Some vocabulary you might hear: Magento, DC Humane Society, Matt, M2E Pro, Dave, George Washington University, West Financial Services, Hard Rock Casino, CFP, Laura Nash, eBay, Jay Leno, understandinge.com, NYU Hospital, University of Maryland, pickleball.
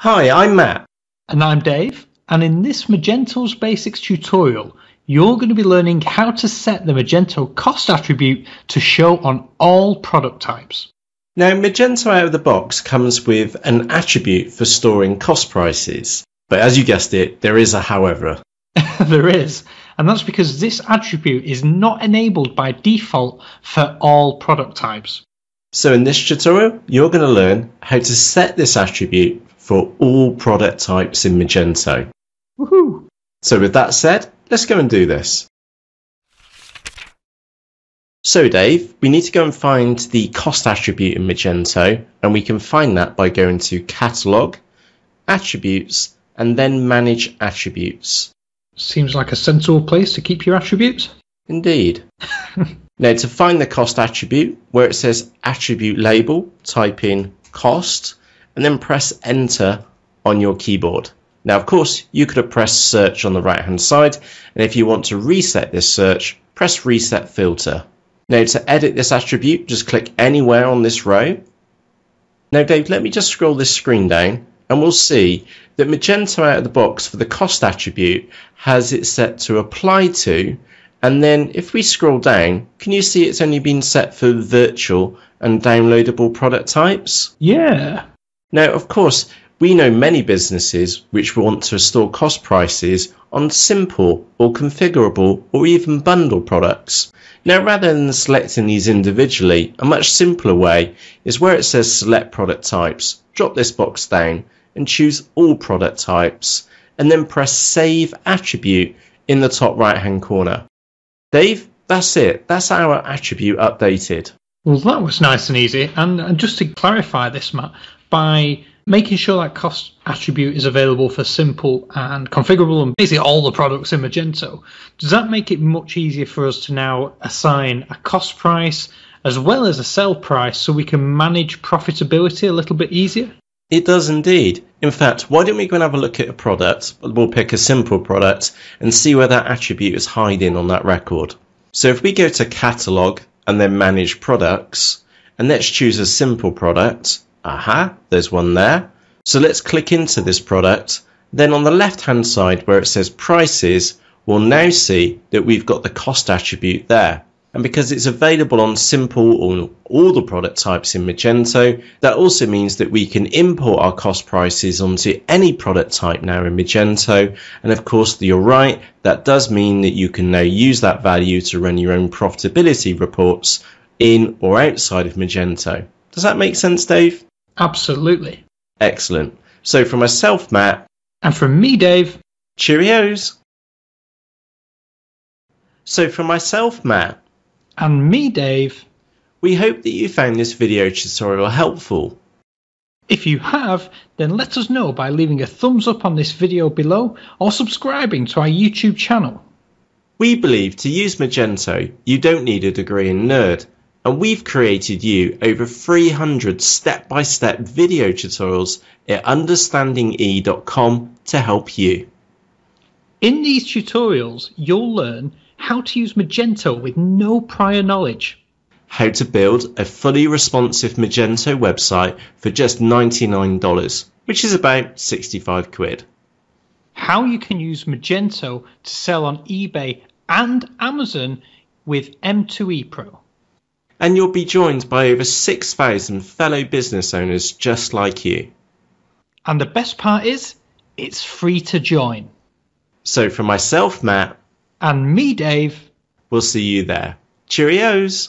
Hi, I'm Matt. And I'm Dave. And in this Magento's Basics tutorial, you're going to be learning how to set the Magento cost attribute to show on all product types. Now, Magento out of the box comes with an attribute for storing cost prices. But as you guessed it, there is a however. There is. And that's because this attribute is not enabled by default for all product types. So in this tutorial, you're going to learn how to set this attribute for all product types in Magento. Woohoo! So with that said, let's go and do this. So Dave, we need to go and find the cost attribute in Magento, and we can find that by going to Catalog, Attributes, and then Manage Attributes. Seems like a sensible place to keep your attributes. Indeed. Now to find the cost attribute, where it says attribute label, type in cost, and then press enter on your keyboard. Now of course you could have pressed search on the right hand side, and if you want to reset this search, press reset filter. Now to edit this attribute, just click anywhere on this row. Now Dave, let me just scroll this screen down and we'll see that Magento out of the box for the cost attribute has it set to apply to, and then if we scroll down, can you see it's only been set for virtual and downloadable product types? Yeah. Now, of course, we know many businesses which want to store cost prices on simple or configurable or even bundle products. Now, rather than selecting these individually, a much simpler way is where it says select product types, drop this box down and choose all product types, and then press save attribute in the top right hand corner. Dave, that's it. That's our attribute updated. Well, that was nice and easy. And just to clarify this, Matt, by making sure that cost attribute is available for simple and configurable and basically all the products in Magento, does that make it much easier for us to now assign a cost price as well as a sell price so we can manage profitability a little bit easier? It does indeed. In fact, why don't we go and have a look at a product? We'll pick a simple product and see where that attribute is hiding on that record. So if we go to Catalog and then Manage Products, and let's choose a simple product. Aha, there's one there. So let's click into this product. Then on the left hand side where it says Prices, we'll now see that we've got the cost attribute there. And because it's available on simple or all the product types in Magento, that also means that we can import our cost prices onto any product type now in Magento. And of course, you're right, that does mean that you can now use that value to run your own profitability reports in or outside of Magento. Does that make sense, Dave? Absolutely. Excellent. So from myself, Matt. And from me, Dave. Cheerios. So from myself, Matt. And me, Dave. We hope that you found this video tutorial helpful. If you have, then let us know by leaving a thumbs up on this video below or subscribing to our YouTube channel. We believe to use Magento, you don't need a degree in nerd, and we've created you over 300 step-by-step video tutorials at understandinge.com to help you. In these tutorials, you'll learn how to use Magento with no prior knowledge, how to build a fully responsive Magento website for just $99, which is about 65 quid. How you can use Magento to sell on eBay and Amazon with M2E Pro. And you'll be joined by over 6,000 fellow business owners just like you. And the best part is, it's free to join. So for myself, Matt. And me, Dave. We'll see you there. Cheerios.